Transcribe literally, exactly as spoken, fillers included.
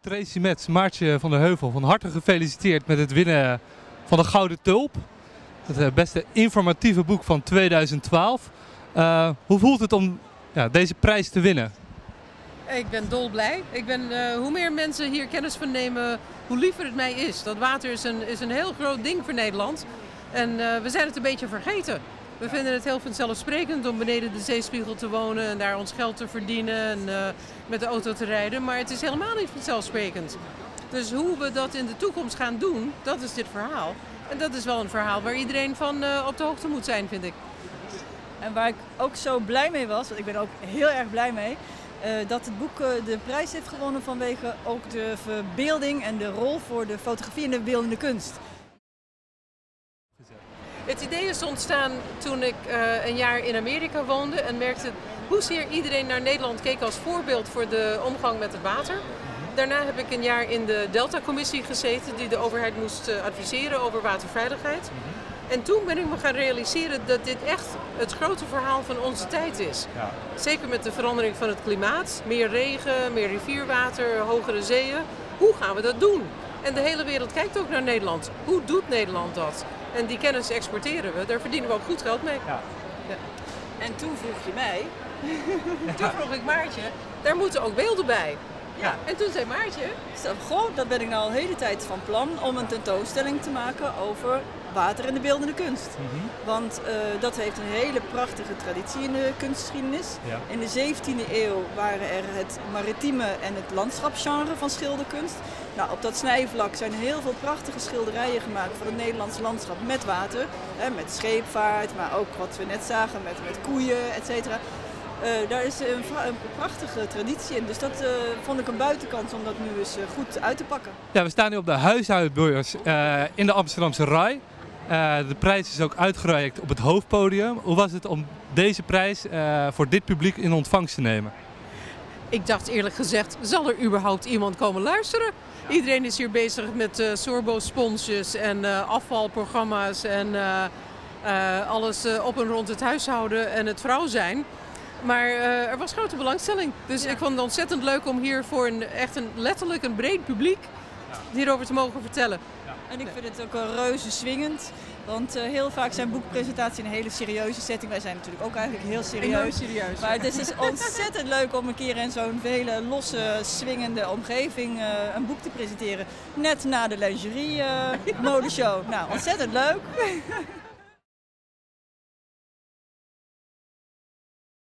Tracy Metz, Maartje van der Heuvel, van harte gefeliciteerd met het winnen van de Gouden Tulp. Het beste informatieve boek van tweeduizend twaalf. Uh, hoe voelt het om ja, deze prijs te winnen? Ik ben dolblij. Ik ben, uh, hoe meer mensen hier kennis van nemen, hoe liever het mij is. Dat water is een, is een heel groot ding voor Nederland. En uh, we zijn het een beetje vergeten. We vinden het heel vanzelfsprekend om beneden de zeespiegel te wonen en daar ons geld te verdienen en uh, met de auto te rijden. Maar het is helemaal niet vanzelfsprekend. Dus hoe we dat in de toekomst gaan doen, dat is dit verhaal. En dat is wel een verhaal waar iedereen van uh, op de hoogte moet zijn, vind ik. En waar ik ook zo blij mee was, want ik ben er ook heel erg blij mee, uh, dat het boek uh, de prijs heeft gewonnen vanwege ook de verbeelding en de rol voor de fotografie en de beeldende kunst. Het idee is ontstaan toen ik uh, een jaar in Amerika woonde en merkte hoezeer iedereen naar Nederland keek als voorbeeld voor de omgang met het water. Daarna heb ik een jaar in de Delta-commissie gezeten die de overheid moest uh, adviseren over waterveiligheid. En toen ben ik me gaan realiseren dat dit echt het grote verhaal van onze tijd is. Zeker met de verandering van het klimaat, meer regen, meer rivierwater, hogere zeeën. Hoe gaan we dat doen? En de hele wereld kijkt ook naar Nederland. Hoe doet Nederland dat? En die kennis exporteren we, daar verdienen we ook goed geld mee. Ja. Ja. En toen vroeg je mij, ja. toen vroeg ik Maartje, daar moeten ook beelden bij. Ja. Ja. En toen zei Maartje, goh, dat ben ik nou al de hele tijd van plan om een tentoonstelling te maken over water en de beeldende kunst. Mm-hmm. Want uh, dat heeft een hele prachtige traditie in de kunstgeschiedenis. Ja. In de zeventiende eeuw waren er het maritieme en het landschapsgenre van schilderkunst. Nou, op dat snijvlak zijn heel veel prachtige schilderijen gemaakt van het Nederlandse landschap met water. Hè, met scheepvaart, maar ook wat we net zagen met, met koeien, et cetera. Uh, daar is een, een prachtige traditie in, dus dat uh, vond ik een buitenkans om dat nu eens uh, goed uit te pakken. Ja, we staan nu op de Huishoudbeurs uh, in de Amsterdamse Rai. Uh, de prijs is ook uitgereikt op het hoofdpodium. Hoe was het om deze prijs uh, voor dit publiek in ontvangst te nemen? Ik dacht eerlijk gezegd, zal er überhaupt iemand komen luisteren? Ja. Iedereen is hier bezig met uh, sorbo-sponsjes en uh, afvalprogramma's en uh, uh, alles uh, op en rond het huishouden en het vrouw zijn. Maar uh, er was grote belangstelling. Dus ja. Ik vond het ontzettend leuk om hier voor een, echt een, letterlijk een breed publiek hierover te mogen vertellen. En ik vind het ook wel reuze swingend, want uh, heel vaak zijn boekpresentaties een hele serieuze setting. Wij zijn natuurlijk ook eigenlijk heel serieus, serieus maar ja. Het is ontzettend leuk om een keer in zo'n hele losse, swingende omgeving uh, een boek te presenteren. Net na de lingerie uh, modeshow. Nou, ontzettend leuk.